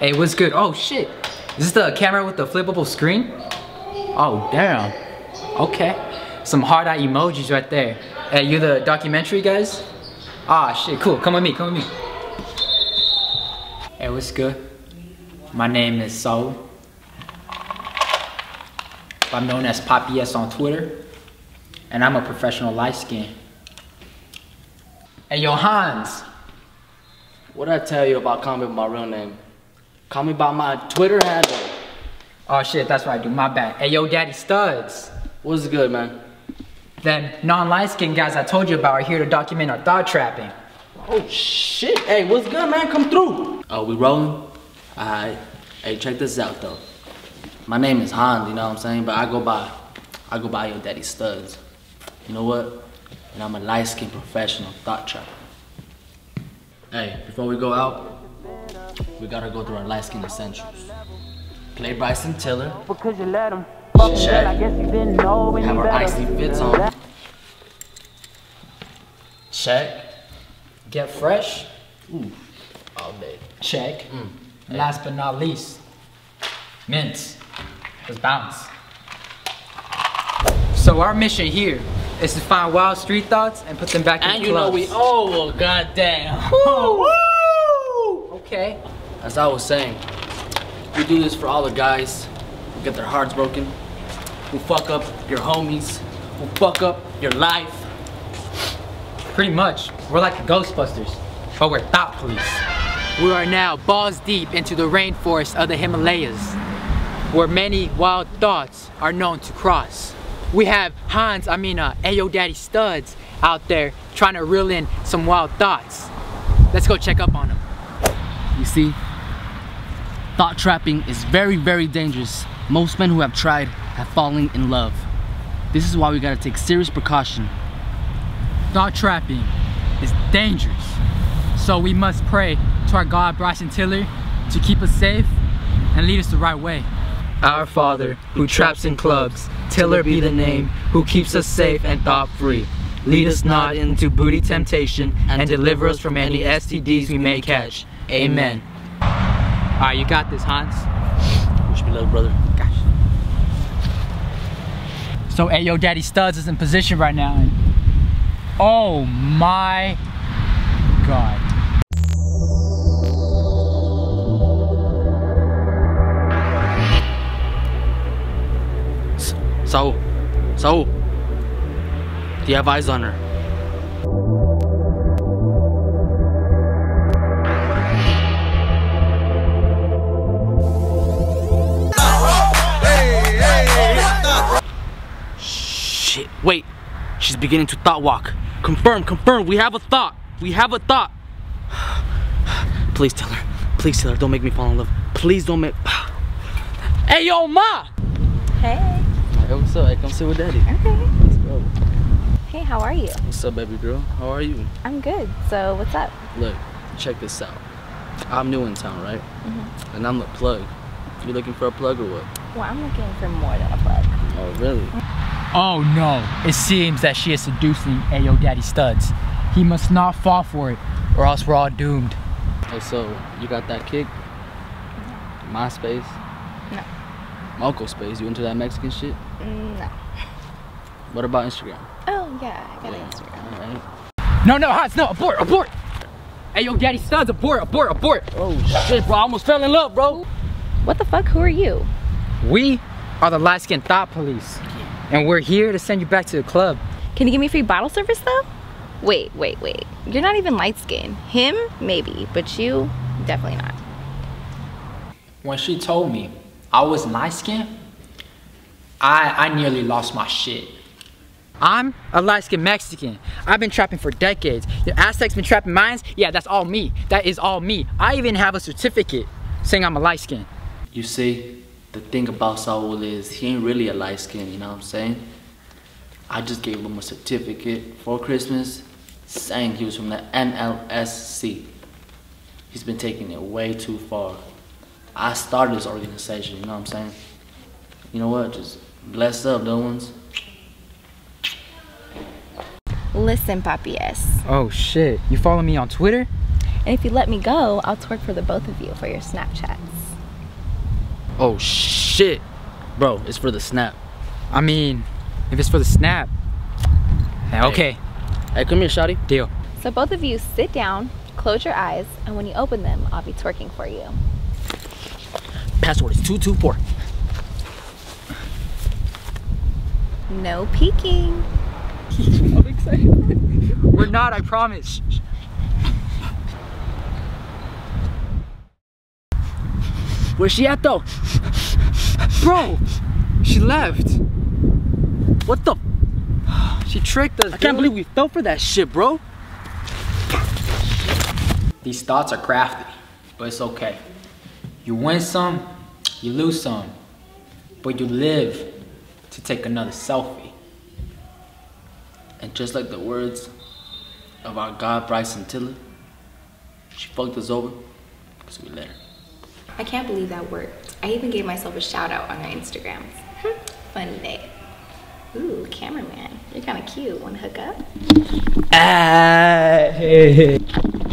Hey, what's good? Oh shit, is this the camera with the flippable screen? Oh damn, okay. Some hard eye emojis right there. Hey, you the documentary guys? Ah shit, cool, come with me, come with me. Hey, what's good? My name is Saul. I'm known as Poppy S on Twitter, and I'm a professional light skin. Hey, yo, Hans. What did I tell you about calling me by my real name? Call me by my Twitter handle. Oh shit, that's right, dude, my bad. Hey, yo, Daddy Studs. What's good, man? Then non-light skin guys I told you about are here to document our thought trapping. Oh shit, hey, what's good, man? Come through. Oh, we rolling? Alright, hey, check this out though. My name is Hans, you know what I'm saying? But I go by your Daddy Studs. You know what? And I'm a light-skinned professional thought trapper. Hey, before we go out, we gotta go through our light-skinned essentials. Play Bryson Tiller. Because you let him. Check. I guess you didn't know when. Have our icy fits on. Check. Get fresh. Ooh. All day. Check. Hey. Last but not least, mints. Let's bounce. So our mission here is to find wild street thoughts and put them back in the clubs. And you know we owe, well, goddamn. Woo! Okay. As I was saying, we do this for all the guys who get their hearts broken, who fuck up your homies, who fuck up your life. Pretty much, we're like the Ghostbusters, but we're thought police. We are now balls deep into the rainforest of the Himalayas, where many wild thoughts are known to cross. We have Hans, Ayo Daddy Studs out there trying to reel in some wild thoughts. Let's go check up on him. You see, thought trapping is very, very dangerous. Most men who have tried have fallen in love. This is why we gotta take serious precaution. Thought trapping is dangerous. So we must pray to our God, Bryson Tiller, to keep us safe and lead us the right way. Our Father, who traps in clubs, Tiller be the name, who keeps us safe and thought free. Lead us not into booty temptation, and deliver us from any STDs we may catch. Amen. Alright, you got this, Hans. Wish me luck, brother. Gosh. So, Ayo Daddy Studs is in position right now. And oh my God. Saul, do you have eyes on her? Shit, wait, she's beginning to thought walk. Confirm, we have a thought. Please tell her, don't make me fall in love. Please don't make... Hey, yo, Ma! Hey. Hey, what's up? Hey, come sit with Daddy. Okay. Let's go. Hey, how are you? What's up, baby girl? How are you? I'm good. So, what's up? Look, check this out. I'm new in town, right? Mm-hmm. And I'm the plug. You looking for a plug or what? Well, I'm looking for more than a plug. Oh, really? Oh, no. It seems that she is seducing Ayo Daddy Studs. He must not fall for it, or else we're all doomed. Hey, so, you got that kick? No. MySpace? No. MocoSpace, you into that Mexican shit? No. What about Instagram? Oh yeah, I got an Instagram. Alright. No, Hans, no, abort! Hey, yo, Daddy Studs, abort! Oh shit, bro, I almost fell in love, bro! What the fuck, who are you? We are the light-skinned thought police, and we're here to send you back to the club. Can you give me free bottle service, though? Wait, you're not even light-skinned. Him, maybe, but you, definitely not. When she told me I was light-skinned, I nearly lost my shit. I'm a light-skinned Mexican. I've been trapping for decades. The Aztecs been trapping mines? Yeah, that's all me. That is all me. I even have a certificate saying I'm a light-skinned. You see, the thing about Saul is he ain't really a light-skinned, you know what I'm saying? I just gave him a certificate for Christmas saying he was from the NLSC. He's been taking it way too far. I started this organization, you know what I'm saying? You know what, just bless up, little ones. Listen, Papi S. Oh shit, you follow me on Twitter? And if you let me go, I'll twerk for the both of you for your Snapchats. Oh shit. Bro, it's for the snap. I mean, if it's for the snap, hey. Okay. Hey, come here, shawty. Deal. So both of you sit down, close your eyes, and when you open them, I'll be twerking for you. Password is 224. No peeking. I'm excited. We're not, I promise. Where's she at though? Bro, she left. What the? She tricked us. I can't believe we fell for that shit, bro. These thoughts are crafty, but it's okay. You win some, you lose some, but you live to take another selfie. And just like the words of our God, Bryson Tiller, she fucked us over because we let her. I can't believe that worked. I even gave myself a shout out on my Instagram. Fun day. Ooh, cameraman, you're kind of cute. Want to hook up?